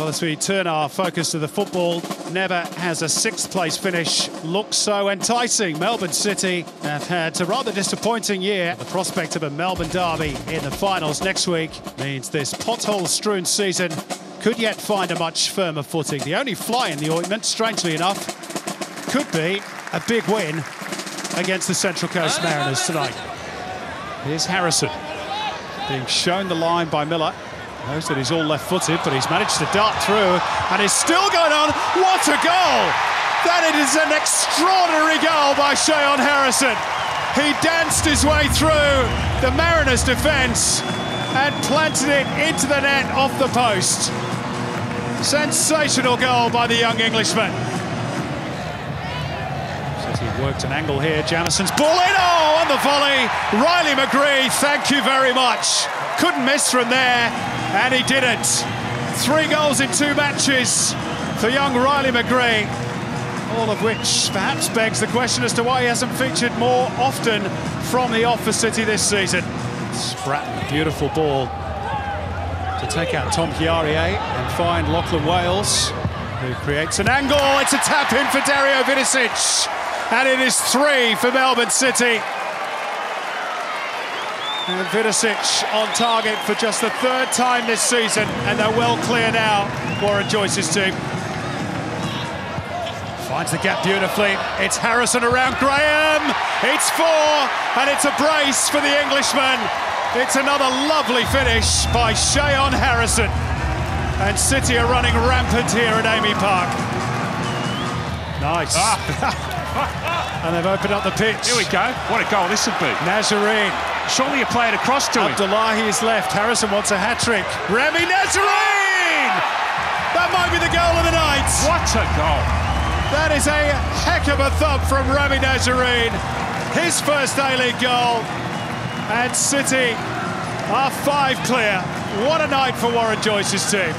Well, as we turn our focus to the football, Nebba has a sixth-place finish. Looks so enticing. Melbourne City have had a rather disappointing year. The prospect of a Melbourne derby in the finals next week means this pothole-strewn season could yet find a much firmer footing. The only fly in the ointment, strangely enough, could be a big win against the Central Coast Mariners tonight. Here's Harrison, being shown the line by Miller. Knows that he's all left-footed, but he's managed to dart through, and it's still going on. What a goal! That it is an extraordinary goal by Shayon Harrison. He danced his way through the Mariners' defence and planted it into the net off the post. Sensational goal by the young Englishman. Says he worked an angle here. Jamison's ball in. Oh, on the volley. Riley McGree, thank you very much. Couldn't miss from there. And he did it. 3 goals in 2 matches for young Riley McGree, all of which perhaps begs the question as to why he hasn't featured more often from the off for City this season. Spratton, beautiful ball to take out Tom Chiari and find Lachlan Wales, who creates an angle. It's a tap in for Dario Vinicic, and it is 3 for Melbourne City. And Vinicic on target for just the 3rd time this season, and they're well clear now, Warren Joyce's team. Finds the gap beautifully. It's Harrison around Graham. It's 4, and it's a brace for the Englishman. It's another lovely finish by Shayon Harrison. And City are running rampant here at Amy Park. Nice. Ah. And they've opened up the pitch. Here we go. What a goal this would be. Najjarine. Surely you play it across to him. Abdullahi is left. Harrison wants a hat-trick. Ramy Najjarine! That might be the goal of the night. What a goal. That is a heck of a thump from Ramy Najjarine. His first A-League goal. And City are 5 clear. What a night for Warren Joyce's team.